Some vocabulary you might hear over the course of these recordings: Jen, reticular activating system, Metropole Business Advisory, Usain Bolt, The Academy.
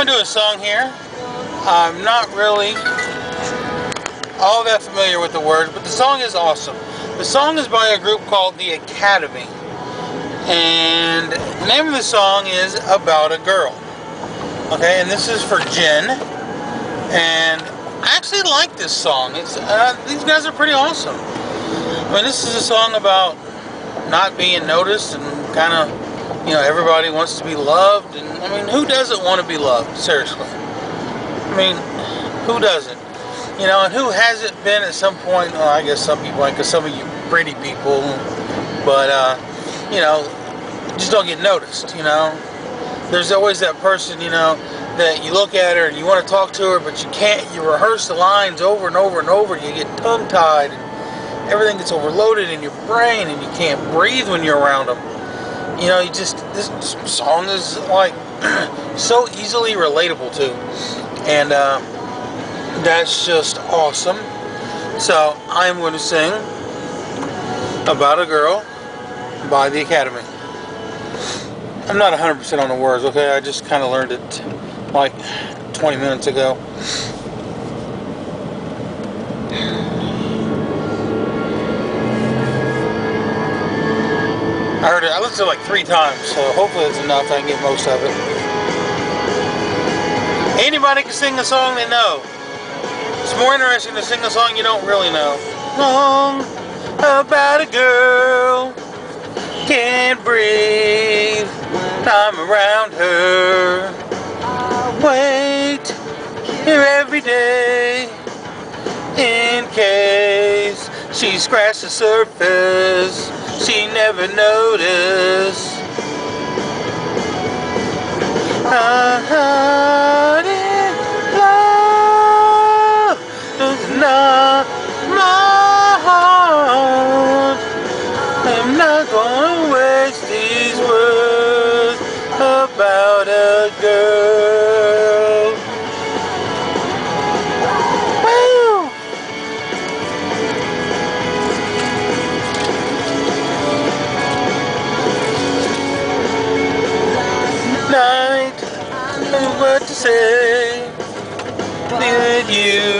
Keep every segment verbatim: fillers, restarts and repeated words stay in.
I'm going to do a song here. I'm not really all that familiar with the words, but the song is awesome. The song is by a group called The Academy. And the name of the song is About a Girl. Okay, and this is for Jen. And I actually like this song. It's uh, these guys are pretty awesome. I mean, this is a song about not being noticed and kind of, you know, everybody wants to be loved. And I mean, who doesn't want to be loved? Seriously. I mean, who doesn't? You know, and who hasn't been at some point? Well, I guess some people, because some of you pretty people, but uh, you know, just don't get noticed. You know, there's always that person, you know, that you look at her and you want to talk to her, but you can't. You rehearse the lines over and over and over. You get tongue-tied, and everything gets overloaded in your brain, and you can't breathe when you're around them. You know, you just this song is like so easily relatable to, and uh, that's just awesome. So I'm going to sing About a Girl by The Academy. I'm not one hundred percent on the words, okay? I just kind of learned it like twenty minutes ago. I heard it, I listened to it like three times, so hopefully it's enough. I can get most of it. Anybody can sing a song they know. It's more interesting to sing a song you don't really know. Song about a girl, can't breathe, I'm around her, wait here every day, in case she scratched the surface, she never noticed. I heard it, love does not my heart. I'm not gonna waste these words about a girl. Woo! Night, I knew what to say. Knew that you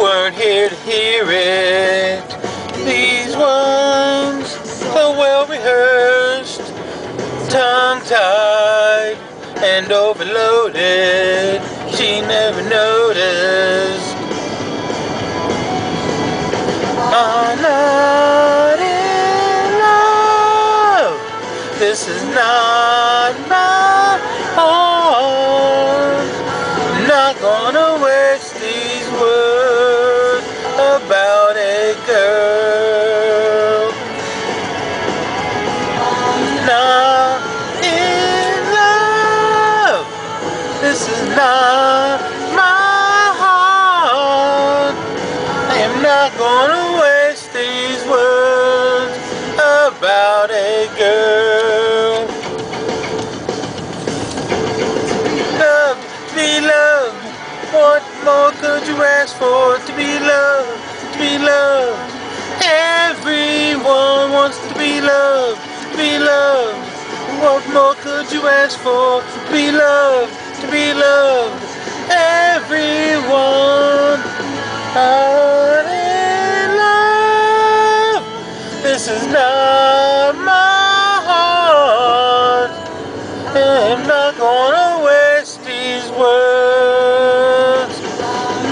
weren't here to hear it. These ones so well rehearsed, tongue-tied and overloaded, she never noticed. I'm not in love, this is not my heart, I'm not gonna waste these words about a girl. This is not my heart, I am not gonna waste these words about a girl. Love, be loved, what more could you ask for? To be loved, to be loved, everyone wants to be loved, to be loved, what more could you ask for? To be loved, to be loved, everyone out in love. This is not my heart, I'm not gonna waste these words.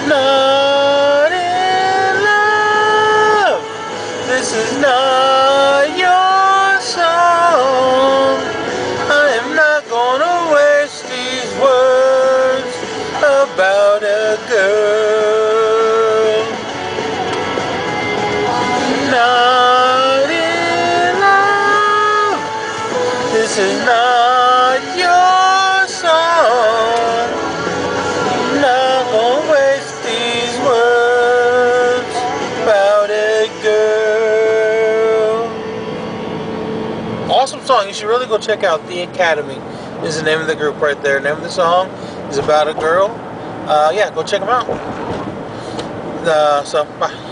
Not in love, this is not your song, I am not gonna waste these words about a girl. Not in love, this is not your song, I'm not gonna waste these words about a girl. Awesome song, you should really go check out The Academy is the name of the group right there. The name of the song is About a Girl. Uh, yeah, go check them out. Uh, so, bye.